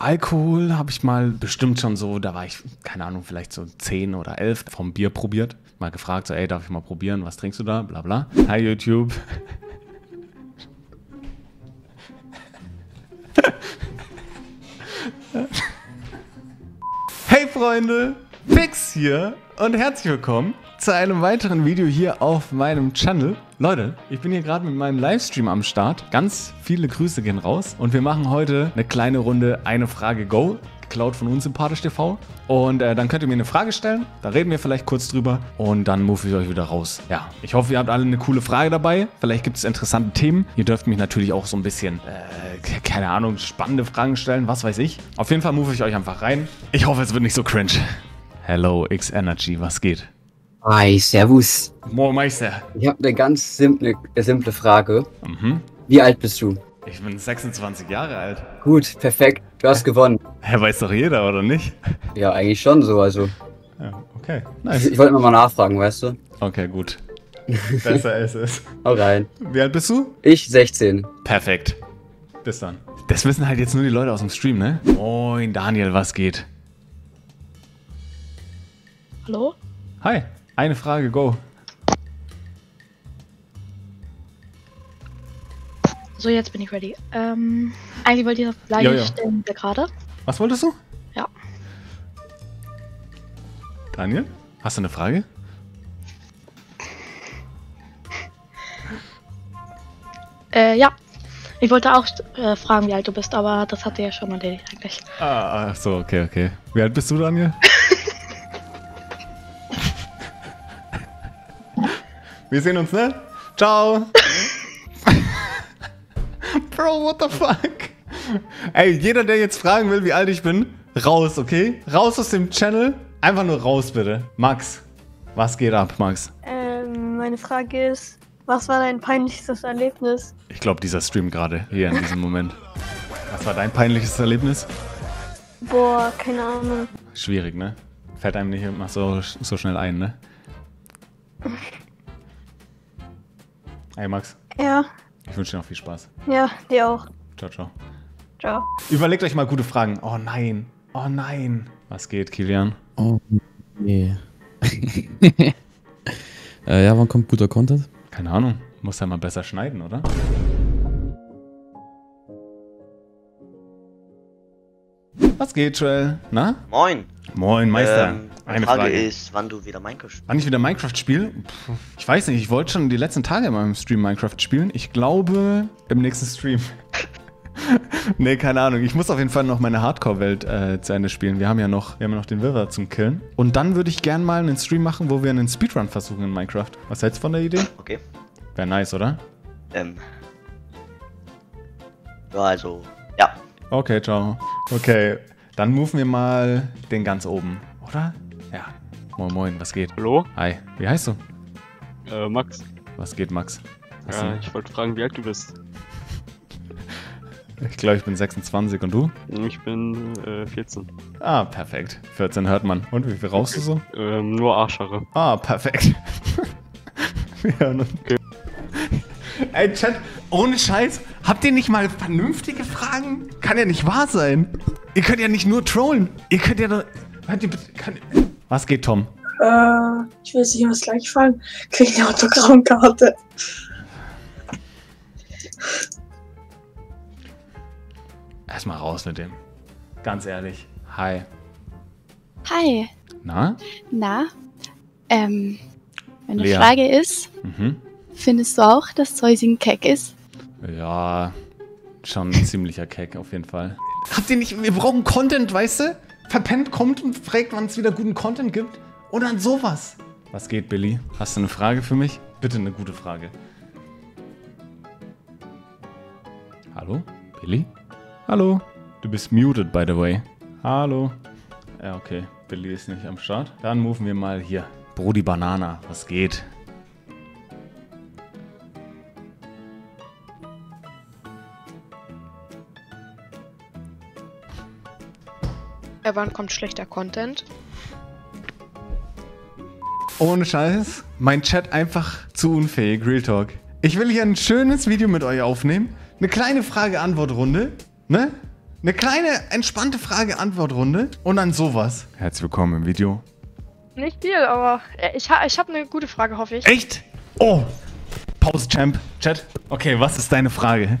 Alkohol habe ich mal bestimmt schon so, da war ich, keine Ahnung, vielleicht so 10 oder 11 vom Bier probiert. Mal gefragt, so, ey, darf ich mal probieren, was trinkst du da? Bla bla. Hi YouTube. Hey Freunde, Fix hier und herzlich willkommen zu einem weiteren Video hier auf meinem Channel. Leute, ich bin hier gerade mit meinem Livestream am Start. Ganz viele Grüße gehen raus. Und wir machen heute eine kleine Runde Eine Frage Go, geklaut von unsympathisch.tv. Und dann könnt ihr mir eine Frage stellen. Da reden wir vielleicht kurz drüber. Und dann move ich euch wieder raus. Ja, ich hoffe, ihr habt alle eine coole Frage dabei. Vielleicht gibt es interessante Themen. Ihr dürft mich natürlich auch so ein bisschen, keine Ahnung, spannende Fragen stellen. Was weiß ich. Auf jeden Fall move ich euch einfach rein. Ich hoffe, es wird nicht so cringe. Hello, X-Energy, was geht? Hi, servus. Moin Meister. Ich habe eine ganz simple Frage. Mhm. Wie alt bist du? Ich bin 26 Jahre alt. Gut, perfekt. Du hast gewonnen. Ja, weiß doch jeder, oder nicht? Ja, eigentlich schon so, also. Ja, okay. Nice. Ich wollte immer mal nachfragen, weißt du? Okay, gut. Besser als es. Hau rein. Wie alt bist du? Ich 16. Perfekt. Bis dann. Das wissen halt jetzt nur die Leute aus dem Stream, ne? Moin Daniel, was geht? Hallo? Hi. Eine Frage, go. So, jetzt bin ich ready. Eigentlich wollte ich das gleiche stellen wie gerade. Was wolltest du? Ja. Daniel, hast du eine Frage? Ja. Ich wollte auch fragen, wie alt du bist, aber das hatte ja schon erledigt eigentlich. Ah, ach so, okay, okay. Wie alt bist du, Daniel? Wir sehen uns, ne? Ciao! Bro, what the fuck? Ey, jeder, der jetzt fragen will, wie alt ich bin, raus, okay? Raus aus dem Channel. Einfach nur raus, bitte. Max, was geht ab, Max? Meine Frage ist, was war dein peinlichstes Erlebnis? Ich glaube, dieser Stream gerade, hier in diesem Moment. Was war dein peinliches Erlebnis? Boah, keine Ahnung. Schwierig, ne? Fällt einem nicht immer so schnell ein, ne? Hey Max. Ja. Ich wünsche dir noch viel Spaß. Ja, dir auch. Ciao, ciao. Ciao. Überlegt euch mal gute Fragen. Oh nein. Oh nein. Was geht, Kilian? Oh nee. Ja, wann kommt guter Content? Keine Ahnung. Muss ja mal besser schneiden, oder? Was geht, Joel? Na? Moin. Moin, Meister. Eine Frage ist, wann du wieder Minecraft spielst. Wann ich wieder Minecraft spiele? Ich weiß nicht, ich wollte schon die letzten Tage in meinem Stream Minecraft spielen. Ich glaube, im nächsten Stream. Nee, keine Ahnung. Ich muss auf jeden Fall noch meine Hardcore-Welt zu Ende spielen. Wir haben ja noch den Wirrwarr zum Killen. Und dann würde ich gerne mal einen Stream machen, wo wir einen Speedrun versuchen in Minecraft. Was hältst du von der Idee? Okay. Wäre nice, oder? Ja, also, ja. Okay, ciao. Okay, dann moven wir mal den ganz oben, oder? Ja. Moin, moin, was geht? Hallo? Hi, wie heißt du? Max. Was geht, Max? Ich wollte fragen, wie alt du bist. Ich glaube, ich bin 26 und du? Ich bin 14. Ah, perfekt. 14 hört man. Und wie viel rauchst du so? Nur Arschhaare. Ah, perfekt. Wir hören uns. Okay. Ey, Chat, ohne Scheiß, habt ihr nicht mal vernünftige Fragen? Kann ja nicht wahr sein. Ihr könnt ja nicht nur trollen. Ihr könnt ja doch... Was geht, Tom? Ich will Sie was gleich fragen. Krieg eine Autogrammkarte. Erstmal raus mit dem. Ganz ehrlich. Hi. Hi. Na? Na? Meine Lea. Frage ist... Mhm. Findest du auch, dass Zeusing keck ist? Ja, schon ein ziemlicher Keck auf jeden Fall. Habt ihr nicht... Wir brauchen Content, weißt du? Verpennt kommt und fragt, wann es wieder guten Content gibt. Oder an sowas. Was geht, Billy? Hast du eine Frage für mich? Bitte eine gute Frage. Hallo? Billy? Hallo? Du bist muted, by the way. Hallo? Ja, okay. Billy ist nicht am Start. Dann moven wir mal hier. Brody Banana, was geht? Wann kommt schlechter Content? Ohne Scheiß, mein Chat einfach zu unfähig, Real Talk. Ich will hier ein schönes Video mit euch aufnehmen, eine kleine Frage-Antwort-Runde, ne? Eine kleine, entspannte Frage-Antwort-Runde und dann sowas. Herzlich willkommen im Video. Nicht viel, aber ich habe eine gute Frage, hoffe ich. Echt? Oh! Pause, Champ. Chat. Okay, was ist deine Frage?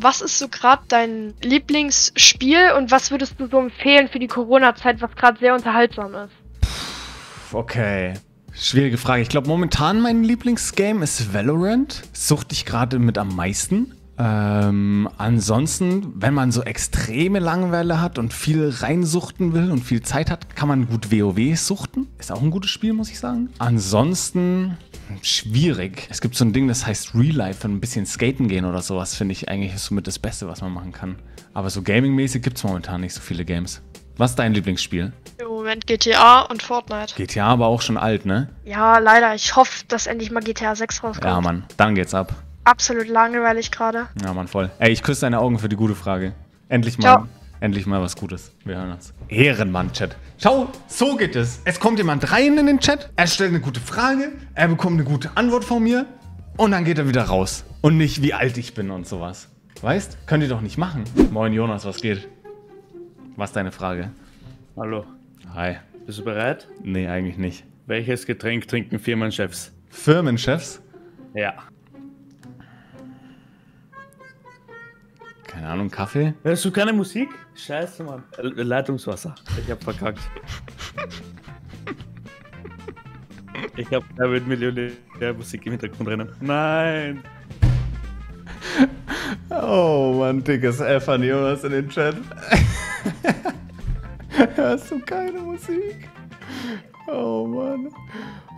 Was ist so gerade dein Lieblingsspiel und was würdest du so empfehlen für die Corona-Zeit, was gerade sehr unterhaltsam ist? Puh, okay. Schwierige Frage. Ich glaube, momentan mein Lieblingsgame ist Valorant. Suchte ich gerade mit am meisten. Ansonsten, wenn man so extreme Langeweile hat und viel reinsuchten will und viel Zeit hat, kann man gut WoW suchten. Ist auch ein gutes Spiel, muss ich sagen. Ansonsten, schwierig. Es gibt so ein Ding, das heißt Real Life, ein bisschen skaten gehen oder sowas, finde ich eigentlich ist somit das Beste, was man machen kann. Aber so gaming-mäßig gibt es momentan nicht so viele Games. Was ist dein Lieblingsspiel? Im Moment GTA und Fortnite. GTA aber auch schon alt, ne? Ja, leider. Ich hoffe, dass endlich mal GTA 6 rauskommt. Ja, Mann. Dann geht's ab. Absolut langweilig gerade. Ja, Mann, voll. Ey, ich küsse deine Augen für die gute Frage. Endlich mal. Ciao. Endlich mal was Gutes. Wir hören uns. Ehrenmann-Chat. Schau, so geht es. Es kommt jemand rein in den Chat, er stellt eine gute Frage, er bekommt eine gute Antwort von mir und dann geht er wieder raus. Und nicht, wie alt ich bin und sowas. Weißt? Könnt ihr doch nicht machen. Moin, Jonas, was geht? Was ist deine Frage? Hallo. Hi. Bist du bereit? Nee, eigentlich nicht. Welches Getränk trinken Firmenchefs? Firmenchefs? Ja. Keine Ahnung, Kaffee? Hörst du keine Musik? Scheiße, Mann. Leitungswasser. Ich hab verkackt. Ich hab damit Millionär Musik im Hintergrund rennen. Nein! Oh, Mann, dickes F an Jonas in den Chat. Hörst du keine Musik? Oh, Mann.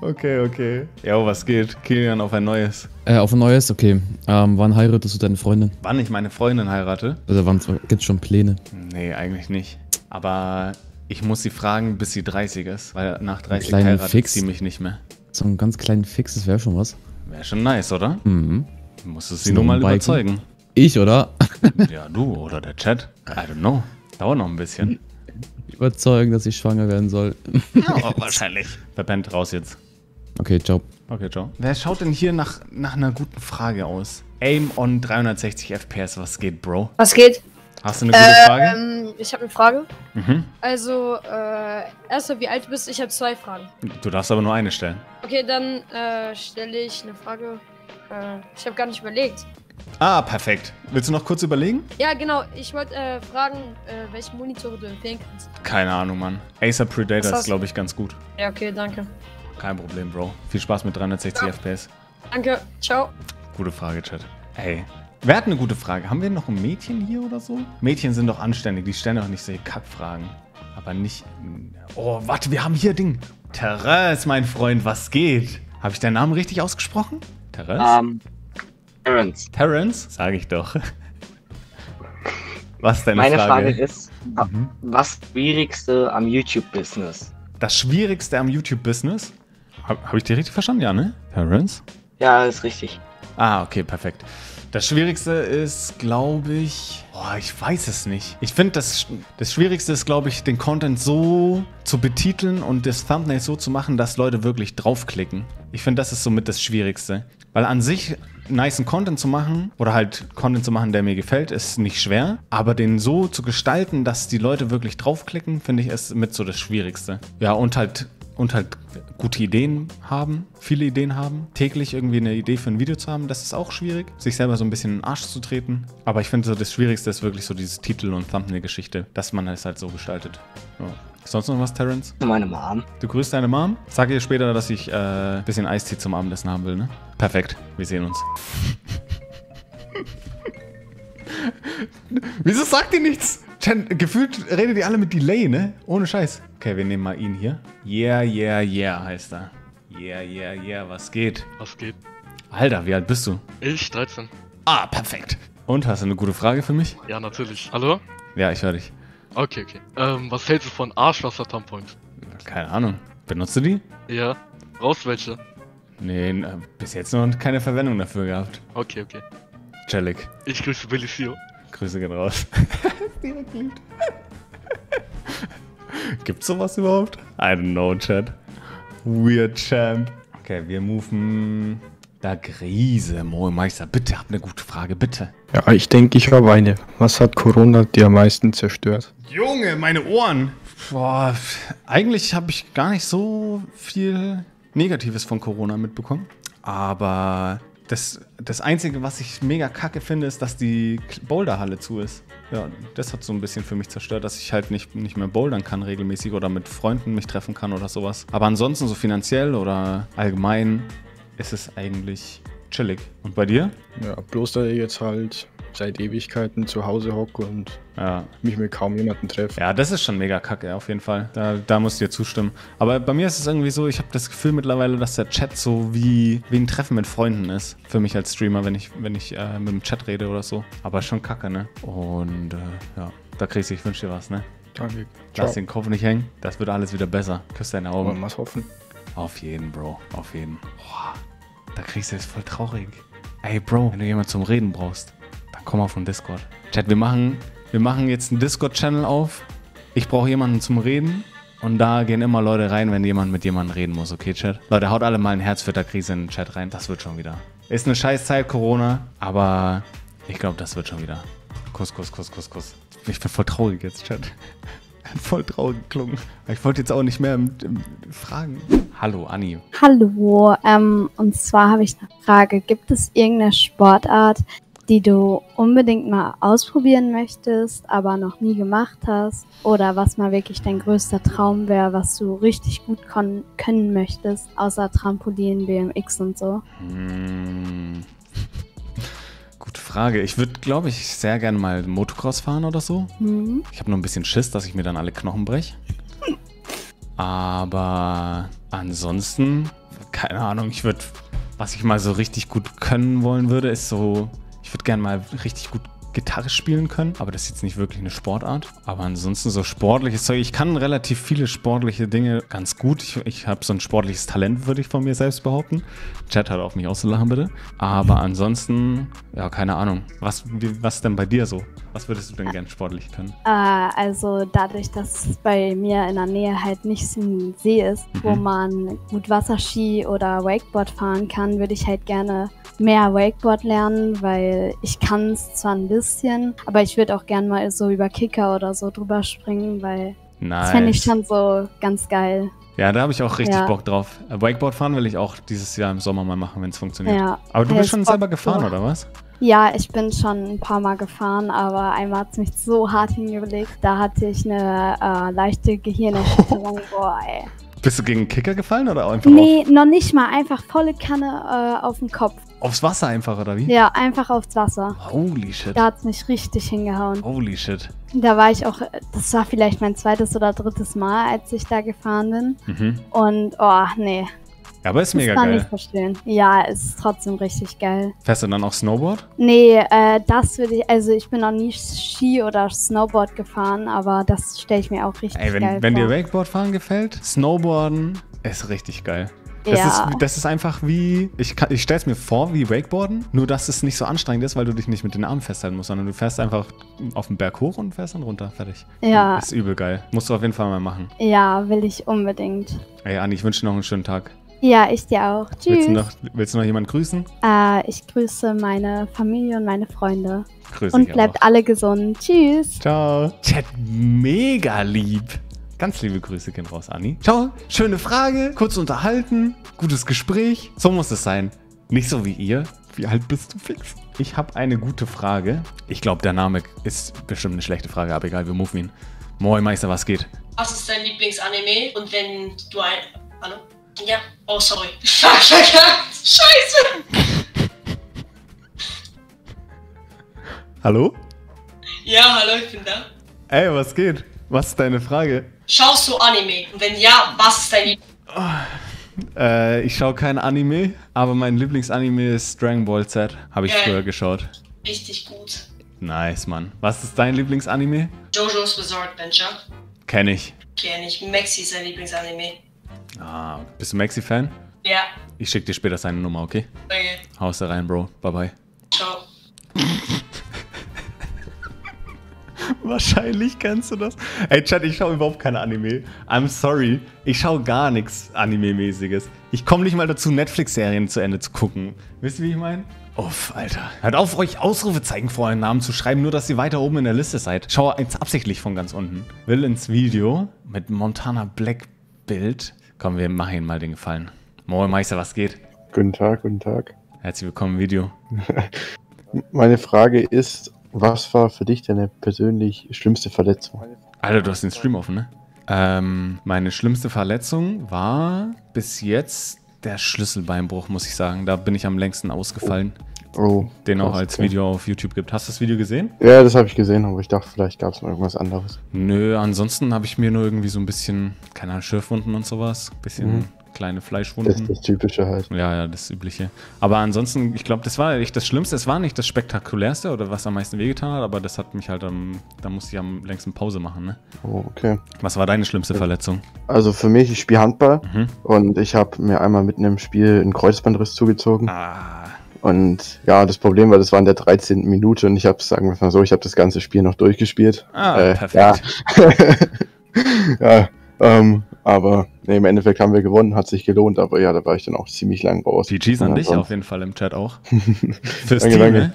Okay, okay. Jo, was geht? Kilian, auf ein neues. Auf ein neues? Okay. Wann heiratest du deine Freundin? Wann ich meine Freundin heirate? Also wann gibt's schon Pläne? Nee, eigentlich nicht. Aber ich muss sie fragen, bis sie 30 ist. Weil nach 30 heiratet sie mich nicht mehr. So einen ganz kleinen Fix, das wäre schon was. Wäre schon nice, oder? Mhm. Musst du sie nur mal überzeugen. Ich, oder? Ja, du oder der Chat. I don't know. Dauert noch ein bisschen. Überzeugen, dass ich schwanger werden soll. Ja, wahrscheinlich. Verpennt, raus jetzt. Okay, ciao. Okay, ciao. Wer schaut denn hier nach einer guten Frage aus? Aim on 360 FPS, was geht, Bro? Was geht? Hast du eine gute Frage? Ich habe eine Frage. Mhm. Also, erstmal, wie alt du bist? Ich habe 2 Fragen. Du darfst aber nur eine stellen. Okay, dann stelle ich eine Frage. Ich habe gar nicht überlegt. Ah, perfekt. Willst du noch kurz überlegen? Ja, genau. Ich wollte fragen, welche Monitore du empfehlen kannst. Keine Ahnung, Mann. Acer Predator ist, glaube ich, ganz gut. Ja, okay, danke. Kein Problem, Bro. Viel Spaß mit 360 FPS. Danke. Ciao. Gute Frage, Chat. Hey. Wer hat eine gute Frage? Haben wir noch ein Mädchen hier oder so? Mädchen sind doch anständig. Die stellen doch nicht solche Kackfragen. Aber nicht... Oh, warte, wir haben hier ein Ding. Terence, mein Freund, was geht? Habe ich deinen Namen richtig ausgesprochen? Terence? Terence. Terence? Sag ich doch. Was ist deine Frage? Meine Frage ist, was ist das Schwierigste am YouTube-Business? Das Schwierigste am YouTube-Business? Hab ich dir richtig verstanden? Ja, ne? Terence? Ja, ist richtig. Ah, okay, perfekt. Das Schwierigste ist, glaube ich... Boah, ich weiß es nicht. Ich finde, das Schwierigste ist, glaube ich, den Content so zu betiteln und das Thumbnail so zu machen, dass Leute wirklich draufklicken. Ich finde, das ist somit das Schwierigste. Weil an sich... Nicen Content zu machen oder halt Content zu machen, der mir gefällt, ist nicht schwer. Aber den so zu gestalten, dass die Leute wirklich draufklicken, finde ich, ist mit so das Schwierigste. Ja, und halt gute Ideen haben, viele Ideen haben. Täglich irgendwie eine Idee für ein Video zu haben, das ist auch schwierig. Sich selber so ein bisschen in den Arsch zu treten. Aber ich finde so das Schwierigste ist wirklich so diese Titel- und Thumbnail-Geschichte, dass man es halt so gestaltet. Ja. Sonst noch was, Terence? Meine Mom. Du grüßt deine Mom? Sag ihr später, dass ich ein bisschen Eistee zum Abendessen haben will, ne? Perfekt. Wir sehen uns. Wieso sagt ihr nichts? Gefühlt redet ihr alle mit Delay, ne? Ohne Scheiß. Okay, wir nehmen mal ihn hier. Yeah, yeah, yeah heißt er. Yeah, yeah, yeah, was geht? Was geht? Alter, wie alt bist du? Ich, 13. Ah, perfekt. Und, hast du eine gute Frage für mich? Ja, natürlich. Hallo? Ja, ich höre dich. Okay, okay. Was hältst du von Arschwasser-Tampons? Keine Ahnung. Benutzt du die? Ja. Brauchst welche? Nee, bis jetzt noch keine Verwendung dafür gehabt. Okay, okay. Jellic. Ich grüße Billy Sio. Grüße gehen raus. Gibt's sowas überhaupt? I don't know, Chat. Weird Champ. Okay, wir moven Da Grise, moin Meister, bitte hab eine gute Frage, bitte. Ja, ich denke, ich habe eine. Was hat Corona dir am meisten zerstört? Junge, meine Ohren! Boah, eigentlich habe ich gar nicht so viel Negatives von Corona mitbekommen. Aber das Einzige, was ich mega kacke finde, ist, dass die Boulderhalle zu ist. Ja, das hat so ein bisschen für mich zerstört, dass ich halt nicht mehr bouldern kann regelmäßig oder mit Freunden mich treffen kann oder sowas. Aber ansonsten so finanziell oder allgemein ist es eigentlich chillig. Und bei dir? Ja, bloß da ich jetzt halt seit Ewigkeiten zu Hause hocke und mich mit kaum jemanden treffe. Ja, das ist schon mega kacke, auf jeden Fall. Da musst du dir zustimmen. Aber bei mir ist es irgendwie so, ich habe das Gefühl mittlerweile, dass der Chat so wie ein Treffen mit Freunden ist. Für mich als Streamer, wenn ich mit dem Chat rede oder so. Aber schon kacke, ne? Und ja, da kriegst du, ich wünsche dir was, ne? Danke. Ciao. Lass den Kopf nicht hängen, das wird alles wieder besser. Küss deine Augen. Wollen wir es hoffen? Auf jeden, Bro. Auf jeden. Boah, da kriegst du jetzt voll traurig. Ey, Bro, wenn du jemanden zum Reden brauchst, dann komm auf den Discord. Chat, wir machen jetzt einen Discord-Channel auf. Ich brauche jemanden zum Reden. Und da gehen immer Leute rein, wenn jemand mit jemandem reden muss. Okay, Chat? Leute, haut alle mal ein Herz für da Krise in den Chat rein. Das wird schon wieder. Ist eine scheiß Zeit, Corona. Aber ich glaube, das wird schon wieder. Kuss, Kuss, Kuss, Kuss, Kuss. Ich bin voll traurig jetzt, Chat. Voll traurig geklungen. Ich wollte jetzt auch nicht mehr fragen. Hallo, Anni. Hallo, und zwar habe ich eine Frage. Gibt es irgendeine Sportart, die du unbedingt mal ausprobieren möchtest, aber noch nie gemacht hast? Oder was mal wirklich dein größter Traum wäre, was du richtig gut können möchtest, außer Trampolin, BMX und so? Gute Frage. Ich würde, glaube ich, sehr gerne mal Motocross fahren oder so. Mhm. Ich habe nur ein bisschen Schiss, dass ich mir dann alle Knochen breche. Aber ansonsten, keine Ahnung, was ich mal so richtig gut können wollen würde, ist so, ich würde gerne mal richtig gut Gitarre spielen können, aber das ist jetzt nicht wirklich eine Sportart. Aber ansonsten so sportliches Zeug. Ich kann relativ viele sportliche Dinge ganz gut. Ich habe so ein sportliches Talent, würde ich von mir selbst behaupten. Chat, halt auf mich auszulachen, bitte. Aber ansonsten, ja, keine Ahnung. Was denn bei dir so? Was würdest du denn gern sportlich können? Also dadurch, dass es bei mir in der Nähe halt nicht so ein See ist, wo man gut Wasserski oder Wakeboard fahren kann, würde ich halt gerne mehr Wakeboard lernen, weil ich kann es zwar ein bisschen, aber ich würde auch gerne mal so über Kicker oder so drüber springen, weil das fände ich schon so ganz geil. Ja, da habe ich auch richtig Bock drauf. Wakeboard fahren will ich auch dieses Jahr im Sommer mal machen, wenn es funktioniert. Ja. Aber du bist schon selber gefahren, oder was? Ja, ich bin schon ein paar Mal gefahren, aber einmal hat es mich so hart hingelegt. Da hatte ich eine leichte Gehirnerschütterung. Boah, ey. Bist du gegen einen Kicker gefallen oder einfach? Nee, noch nicht mal. Einfach volle Kanne auf den Kopf. Aufs Wasser einfach, oder wie? Ja, einfach aufs Wasser. Holy shit. Da hat es mich richtig hingehauen. Holy shit. Da war ich auch, das war vielleicht mein zweites oder drittes Mal, als ich da gefahren bin. Mhm. Und, oh, nee. Ja, aber ist mega geil. Das kann ich verstehen. Ja, es ist trotzdem richtig geil. Fährst du dann auch Snowboard? Nee, das würde ich, also ich bin noch nie Ski oder Snowboard gefahren, aber das stelle ich mir auch richtig geil vor. Wenn dir Wakeboard fahren gefällt, Snowboarden ist richtig geil. Das ist einfach wie, ich stelle es mir vor wie Wakeboarden, nur dass es nicht so anstrengend ist, weil du dich nicht mit den Armen festhalten musst, sondern du fährst einfach auf den Berg hoch und fährst dann runter, fertig. Ja. Ist übel geil. Musst du auf jeden Fall mal machen. Ja, will ich unbedingt. Ey, Anni, ich wünsche dir noch einen schönen Tag. Ja, ich dir auch. Tschüss. Willst du noch jemanden grüßen? Ich grüße meine Familie und meine Freunde. Grüße und bleibt alle gesund. Tschüss. Ciao. Chat, mega lieb. Ganz liebe Grüße gehen raus, Anni. Ciao. Schöne Frage. Kurz unterhalten. Gutes Gespräch. So muss es sein. Nicht so wie ihr. Wie alt bist du, Fix? Ich habe eine gute Frage. Ich glaube, der Name ist bestimmt eine schlechte Frage, aber egal, wir moven ihn. Moin, Meister, was geht? Was ist dein Lieblingsanime? Und wenn du ein... Hallo? Ja. Oh, sorry. Fuck, Scheiße. Hallo? Ja, hallo, ich bin da. Ey, was geht? Was ist deine Frage? Schaust du Anime? Und wenn ja, was ist dein Lieblingsanime? Ich schaue kein Anime, aber mein Lieblingsanime ist Dragon Ball Z. Habe ich früher geschaut. Richtig gut. Nice, Mann. Was ist dein Lieblingsanime? JoJo's Bizarre Adventure. Kenn ich. Kenn ich. Maxi ist sein Lieblingsanime. Ah, bist du Maxi-Fan? Ja. Ich schick dir später seine Nummer, okay? Okay. Haust da rein, Bro. Bye-bye. Ciao. Wahrscheinlich kennst du das. Ey, Chat, ich schaue überhaupt keine Anime. I'm sorry. Ich schaue gar nichts Anime-mäßiges. Ich komme nicht mal dazu, Netflix-Serien zu Ende zu gucken. Wisst ihr, wie ich meine? Uff, Alter. Hört auf, euch Ausrufezeichen vor euren Namen zu schreiben, nur dass ihr weiter oben in der Liste seid. Schau jetzt absichtlich von ganz unten. Will ins Video mit Montana Black Bild. Komm, wir machen ihm mal den Gefallen. Moin Meister, was geht? Guten Tag, guten Tag. Herzlich willkommen im Video. Meine Frage ist, was war für dich deine persönlich schlimmste Verletzung? Alter, du hast den Stream offen, ne? Meine schlimmste Verletzung war bis jetzt der Schlüsselbeinbruch, muss ich sagen. Da bin ich am längsten ausgefallen. Oh, den auch als Video auf YouTube gibt. Hast du das Video gesehen? Ja, das habe ich gesehen, aber ich dachte, vielleicht gab es noch irgendwas anderes. Nö, ansonsten habe ich mir nur irgendwie so ein bisschen, keine Ahnung, Schürfwunden und sowas. Bisschen... Mhm. Kleine Fleischwunden. Das ist das Typische halt. Ja, ja, das Übliche. Aber ansonsten, ich glaube, das war echt das Schlimmste. Es war nicht das Spektakulärste oder was am meisten wehgetan hat, aber das hat mich halt am... Da musste ich am längsten Pause machen, ne? Oh, okay. Was war deine schlimmste Verletzung? Also für mich, ich spiele Handball und ich habe mir einmal mitten im Spiel einen Kreuzbandriss zugezogen. Ah. Und ja, das Problem war, das war in der 13. Minute und ich habe, sagen wir mal so, ich habe das ganze Spiel noch durchgespielt. Ah, perfekt. Ja, ja. Aber nee, im Endeffekt haben wir gewonnen, hat sich gelohnt, aber ja, da war ich dann auch ziemlich lang raus. GG's an dich auf jeden Fall im Chat auch. Fürs Team, ne?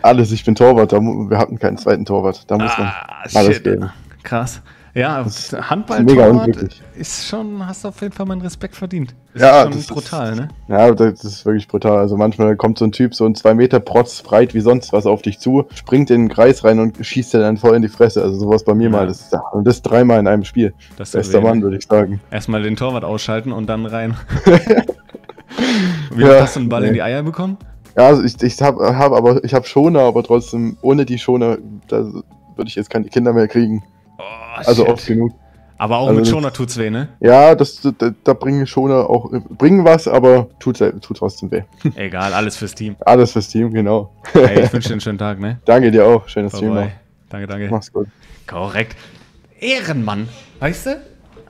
Alles, ich bin Torwart, wir hatten keinen zweiten Torwart, da muss man alles geben. Krass. Ja, Handball-Torwart ist schon, hast du auf jeden Fall meinen Respekt verdient. Ist ja, schon das brutal, ist, ne? Ja, das ist wirklich brutal. Also manchmal kommt so ein Typ, so ein 2 Meter Protz, breit wie sonst was auf dich zu, springt in den Kreis rein und schießt dir dann voll in die Fresse. Also sowas bei mir mal. Und das 3-mal in einem Spiel. Bester Mann, würde ich sagen. Erstmal den Torwart ausschalten und dann rein. Wie hast du einen Ball in die Eier bekommen? Ja, also ich hab Schoner, aber trotzdem, ohne die Schoner, da würde ich jetzt keine Kinder mehr kriegen. Oh, also oft genug. Aber auch also mit Schoner tut's weh, ne? Ja, da bringen Schoner auch, bringen was, aber tut trotzdem weh. Egal, alles fürs Team. Alles fürs Team, genau. Hey, ich wünsche dir einen schönen Tag, ne? Danke dir auch, schönes Team. Danke, danke. Mach's gut. Korrekt. Ehrenmann, weißt du?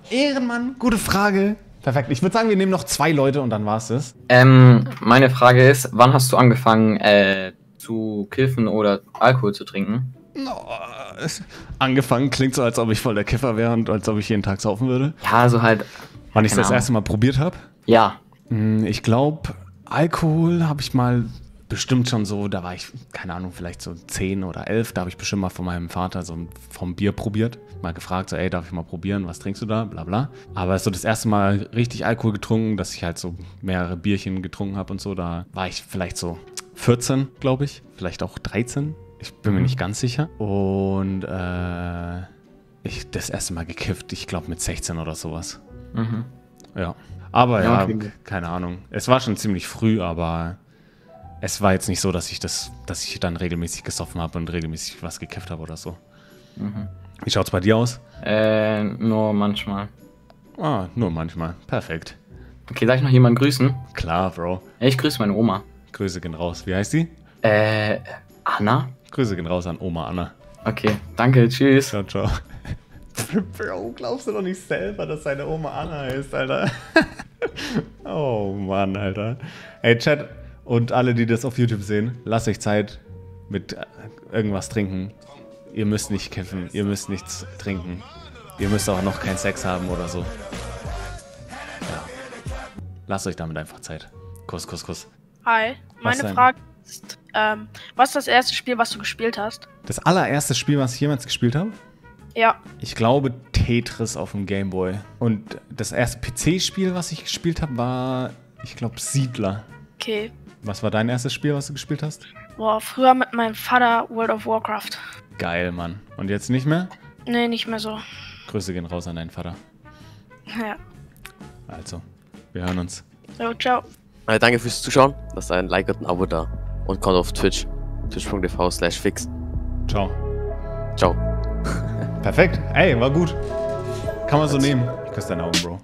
Ehrenmann, gute Frage. Perfekt, ich würde sagen, wir nehmen noch 2 Leute und dann war's das. Meine Frage ist, wann hast du angefangen zu kiffen oder Alkohol zu trinken? Oh, angefangen klingt so, als ob ich voll der Kiffer wäre und als ob ich jeden Tag saufen würde. Ja, so halt. Wann ich das erste Mal probiert habe? Ja. Ich glaube, Alkohol habe ich mal bestimmt schon so, da war ich, keine Ahnung, vielleicht so 10 oder 11, da habe ich bestimmt mal von meinem Vater so vom Bier probiert. Mal gefragt, so, ey, darf ich mal probieren, was trinkst du da, bla bla. Aber so das erste Mal richtig Alkohol getrunken, dass ich halt so mehrere Bierchen getrunken habe und so, da war ich vielleicht so 14, glaube ich, vielleicht auch 13. Ich bin mir nicht ganz sicher. Und ich das erste Mal gekifft, ich glaube mit 16 oder sowas. Mhm. Ja. Aber ja, okay. Keine Ahnung. Es war schon ziemlich früh, aber es war jetzt nicht so, dass ich dann regelmäßig gesoffen habe und regelmäßig was gekifft habe oder so. Mhm. Wie schaut's bei dir aus? Nur manchmal. Ah, nur manchmal. Perfekt. Okay, darf ich noch jemanden grüßen? Klar, Bro. Ich grüße meine Oma. Grüße gehen raus. Wie heißt sie? Anna? Grüße gehen raus an Oma Anna. Okay, danke, tschüss. Ciao, ciao. Bro, glaubst du doch nicht selber, dass seine Oma Anna ist, Alter? Oh Mann, Alter. Ey, Chat und alle, die das auf YouTube sehen, lasst euch Zeit mit irgendwas trinken. Ihr müsst nicht kiffen, ihr müsst nichts trinken. Ihr müsst auch noch keinen Sex haben oder so. Ja. Lasst euch damit einfach Zeit. Kuss, Kuss, Kuss. Hi, meine Frage ist... was ist das erste Spiel, was du gespielt hast? Das allererste Spiel, was ich jemals gespielt habe? Ja. Ich glaube Tetris auf dem Gameboy. Und das erste PC-Spiel, was ich gespielt habe, war, ich glaube, Siedler. Okay. Was war dein erstes Spiel, was du gespielt hast? Boah, früher mit meinem Vater World of Warcraft. Geil, Mann. Und jetzt nicht mehr? Nee, nicht mehr so. Grüße gehen raus an deinen Vater. Ja. Also, wir hören uns. So, ciao. Danke fürs Zuschauen. Lasst ein Like und ein Abo da. Und kommt auf Twitch. Twitch.tv/fix. Ciao. Ciao. Perfekt. Ey, war gut. Kann man so nehmen. Ich küsse deine Augen, Bro.